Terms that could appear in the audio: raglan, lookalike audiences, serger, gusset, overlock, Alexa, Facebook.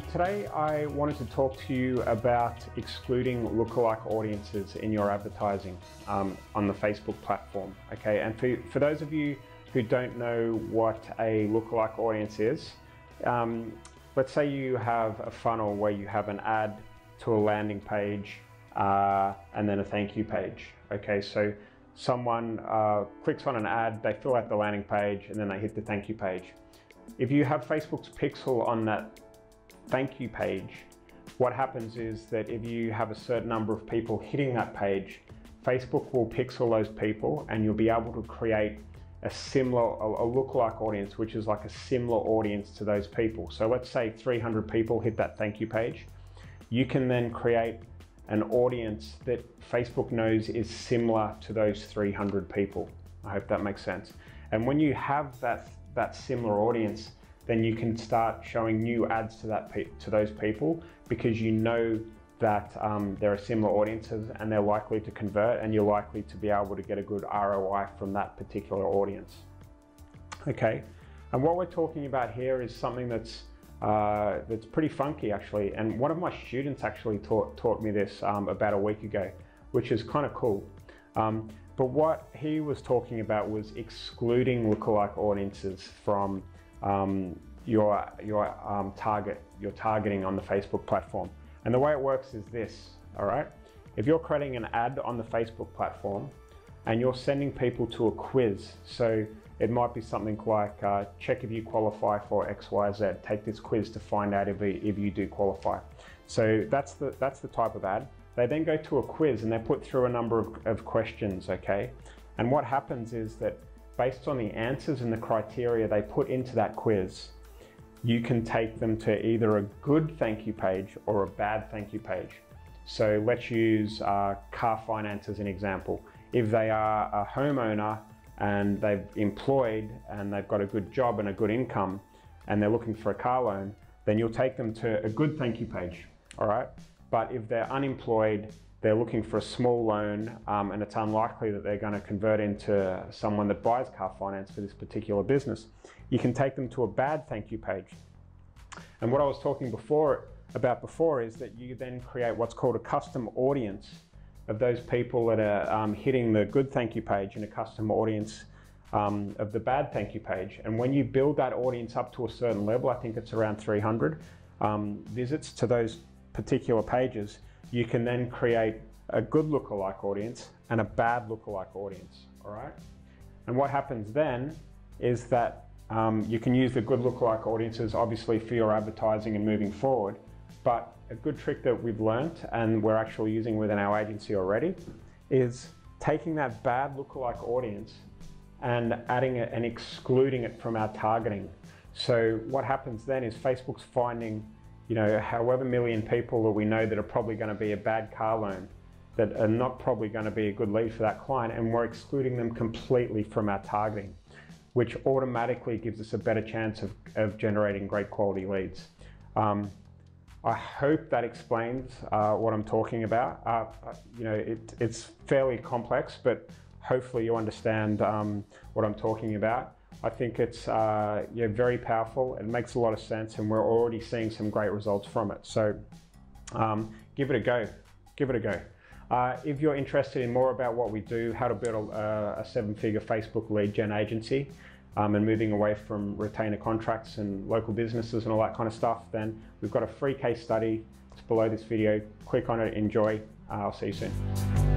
time. Today I wanted to talk to you about excluding lookalike audiences in your advertising on the Facebook platform. Okay, and for those of you who don't know what a lookalike audience is, let's say you have a funnel where you have an ad to a landing page and then a thank you page. Okay, so someone clicks on an ad, they fill out the landing page, and then they hit the thank you page. If you have Facebook's pixel on that thank you page, what happens is that if you have a certain number of people hitting that page, Facebook will pixel those people and you'll be able to create a similar, a lookalike audience, which is like a similar audience to those people. So let's say 300 people hit that thank you page. You can then create an audience that Facebook knows is similar to those 300 people. I hope that makes sense. And when you have that similar audience, then you can start showing new ads to those people, because you know that there are similar audiences and they're likely to convert, and you're likely to be able to get a good ROI from that particular audience. Okay, and what we're talking about here is something that's pretty funky, actually, and one of my students actually taught me this about a week ago, which is kind of cool. But what he was talking about was excluding lookalike audiences from your targeting on the Facebook platform. And the way it works is this, all right? If you're creating an ad on the Facebook platform and you're sending people to a quiz, so it might be something like, check if you qualify for XYZ, take this quiz to find out if you do qualify. So that's the type of ad. They then go to a quiz and they're put through a number of questions, okay? And what happens is that based on the answers and the criteria they put into that quiz, you can take them to either a good thank you page or a bad thank you page. So let's use car finance as an example. If they are a homeowner and they've employed and they've got a good job and a good income and they're looking for a car loan, then you'll take them to a good thank you page, all right? But if they're unemployed, they're looking for a small loan, and it's unlikely that they're going to convert into someone that buys car finance for this particular business, you can take them to a bad thank you page. And what I was talking about before is that you then create what's called a custom audience of those people that are hitting the good thank you page, and a custom audience of the bad thank you page. And when you build that audience up to a certain level, I think it's around 300 visits to those particular pages, you can then create a good lookalike audience and a bad lookalike audience, all right? And what happens then is that you can use the good lookalike audiences obviously for your advertising and moving forward, but a good trick that we've learned and we're actually using within our agency already is taking that bad lookalike audience and adding it and excluding it from our targeting. So what happens then is Facebook's finding, you know, however million people that we know that are probably going to be a bad car loan, that are not probably going to be a good lead for that client, and we're excluding them completely from our targeting, which automatically gives us a better chance of generating great quality leads. I hope that explains what I'm talking about. You know, it's fairly complex, but hopefully you understand what I'm talking about. I think it's yeah, very powerful. It makes a lot of sense, and we're already seeing some great results from it. So give it a go. Give it a go. If you're interested in more about what we do, how to build a seven-figure Facebook lead gen agency and moving away from retainer contracts and local businesses and all that kind of stuff, then we've got a free case study. It's below this video. Click on it, enjoy. I'll see you soon.